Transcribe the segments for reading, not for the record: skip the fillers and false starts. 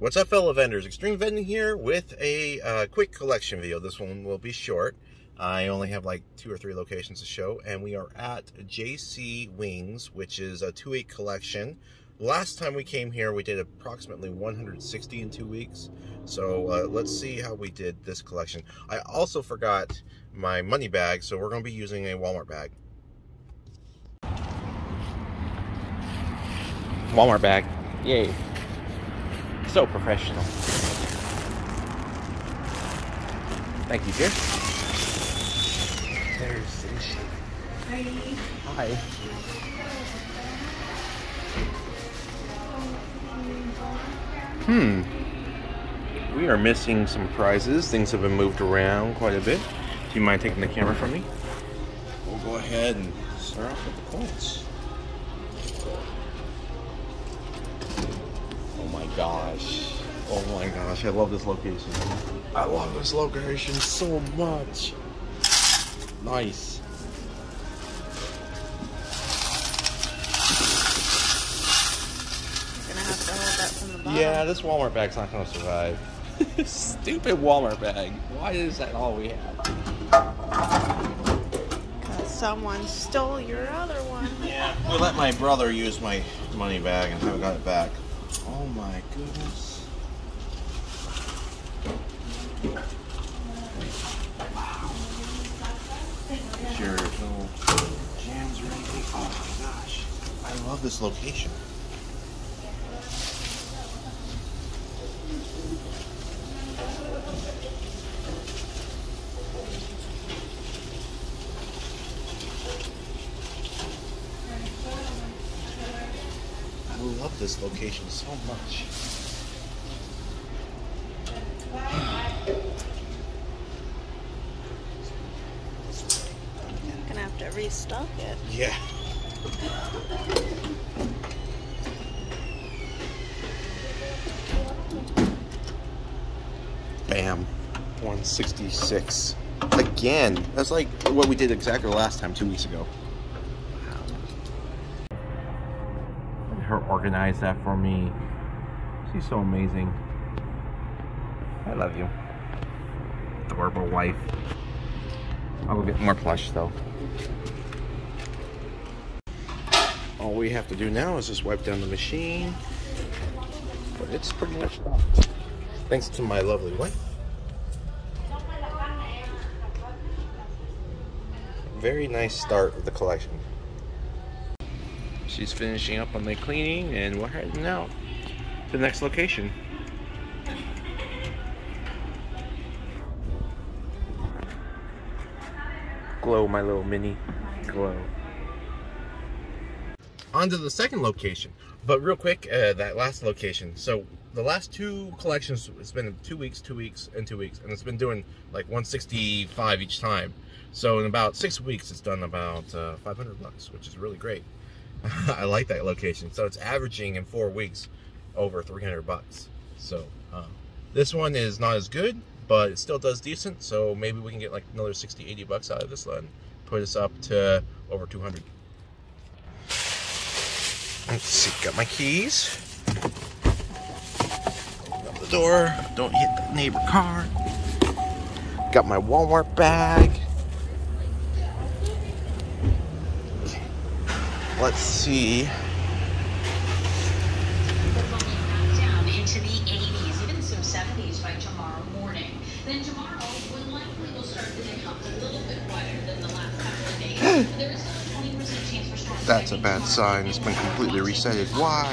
What's up, fellow vendors? Extreme Vending here with a quick collection video. This one will be short. I only have like 2 or 3 locations to show, and we are at JC Wings, which is a 2-week collection. Last time we came here, we did approximately 160 in 2 weeks. So let's see how we did this collection. I also forgot my money bag, so we're going to be using a Walmart bag. Walmart bag, yay. So professional. Thank you, dear. There's Ishi. Hi. We are missing some prizes. Things have been moved around quite a bit. Do you mind taking the camera from me? We'll go ahead and start off with the points. Gosh, oh my gosh, I love this location. I love this location so much. Nice. You're gonna have to hold that from the bottom. Yeah, this Walmart bag's not gonna survive. Stupid Walmart bag. Why is that all we have? Because someone stole your other one. Yeah, we let my brother use my money bag and haven't got it back. Oh my goodness. Wow. Sure, no jams or anything. Oh my gosh. I love this location. I love this location so much. I'm gonna have to restock it. Yeah. Bam. 166. Again. That's like what we did exactly last time 2 weeks ago. Her organize that for me. She's so amazing. I love you. Adorable wife. I will get more plush though. All we have to do now is just wipe down the machine. But it's pretty much stopped. Thanks to my lovely wife. Very nice start with the collection. She's finishing up on the cleaning, and we're heading out to the next location. Glow, my little mini glow. On to the second location, but real quick, that last location. So the last 2 collections, it's been 2 weeks, 2 weeks, and 2 weeks, and it's been doing like 165 each time. So in about 6 weeks, it's done about 500 bucks, which is really great. I like that location. So it's averaging in 4 weeks over 300 bucks. So this one is not as good, but it still does decent. So maybe we can get like another 60, 80 bucks out of this one, put us up to over 200. Let's see, got my keys. Open up the door. Don't hit the neighbor car. Got my Walmart bag. Let's see. Down into the 80s, even some 70s by tomorrow morning. Then tomorrow, we likely will start to pick up a little bit wider than the last couple of days. There is still a 20% chance for storms. That's a bad sign. It's been completely resetted. Why?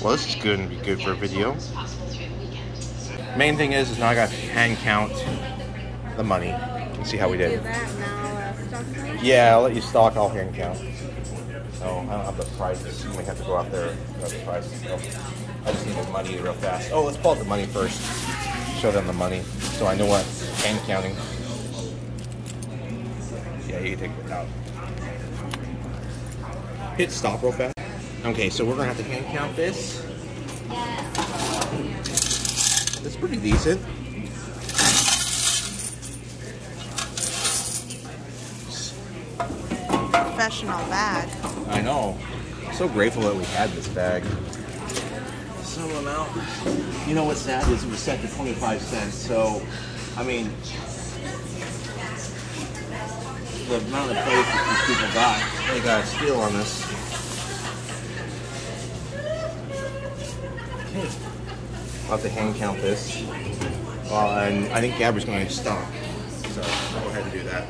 Well, this is going to be good for a video. Main thing is now I got to hand count the money and see how we did. Yeah, I'll let you stock, I'll hand count. So I don't have the prices. We have to go out there and grab the prices. So I just need the money real fast. Oh, let's pull out the money first. Show them the money so I know what hand counting. Yeah, you can take it out. Hit stop real fast. Okay, so we're gonna have to hand count this. It's pretty decent. Professional bag. I know. I'm so grateful that we had this bag. no amount. You know what's sad is it was set to 25 cents. So, I mean, the amount of plays that these people got, they got a steal on this. I'll have to hand count this. And I think Gabby's going to stop. So, I'll go ahead and do that.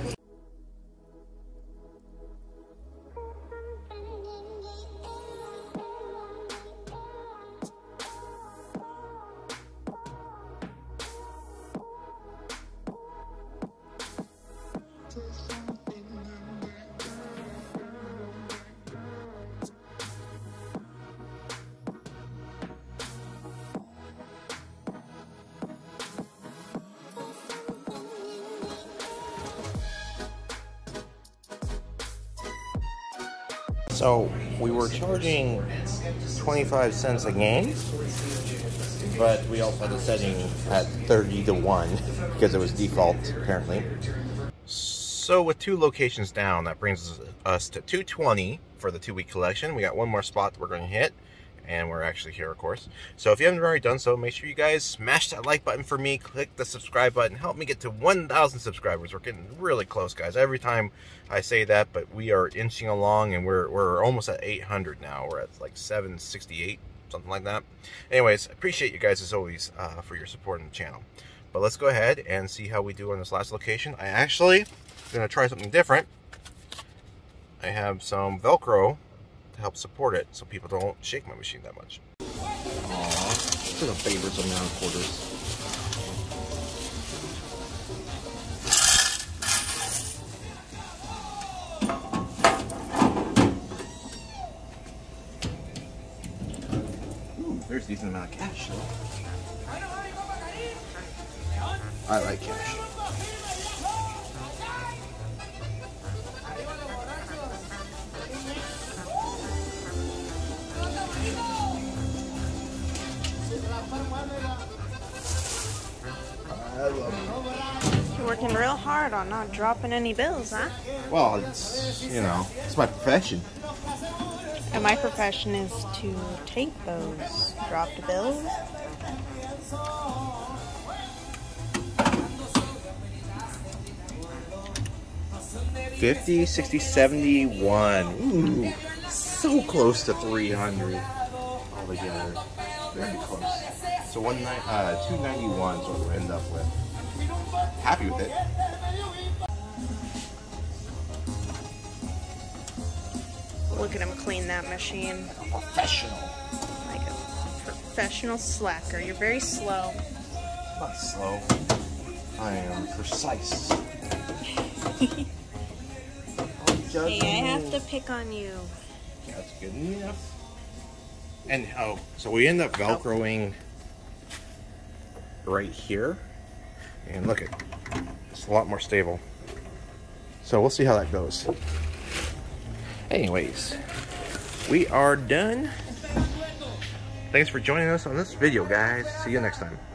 So we were charging 25 cents a game, but we also had a setting at 30 to 1 because it was default apparently. So with two locations down, that brings us to 220 for the 2-week collection. We got one more spot that we're going to hit, and we're actually here, of course. So if you haven't already done so, make sure you guys smash that like button for me, click the subscribe button, help me get to 1,000 subscribers. We're getting really close, guys. Every time I say that, but we are inching along, and we're almost at 800 now. We're at like 768, something like that. Anyways, appreciate you guys as always for your support on the channel. But let's go ahead and see how we do on this last location. I actually gonna try something different. I have some Velcro to help support it so people don't shake my machine that much. Aww, these are the favorites on round quarters. Ooh, there's a decent amount of cash though. I like cash. You're working real hard on not dropping any bills, huh? Well, it's, you know, it's my profession. And my profession is to take those dropped bills. $50, $60, $71. Ooh, so close to 300 altogether. Very close. So 291 is what we'll end up with. Happy with it. Look at him clean that machine. Like a professional. Like a professional slacker. You're very slow. I'm not slow. I am precise. Hey, I have to pick on you. That's good enough. And oh, so we end up Velcroing right here. And look, it's a lot more stable. So we'll see how that goes. Anyways, we are done. Thanks for joining us on this video, guys. See you next time.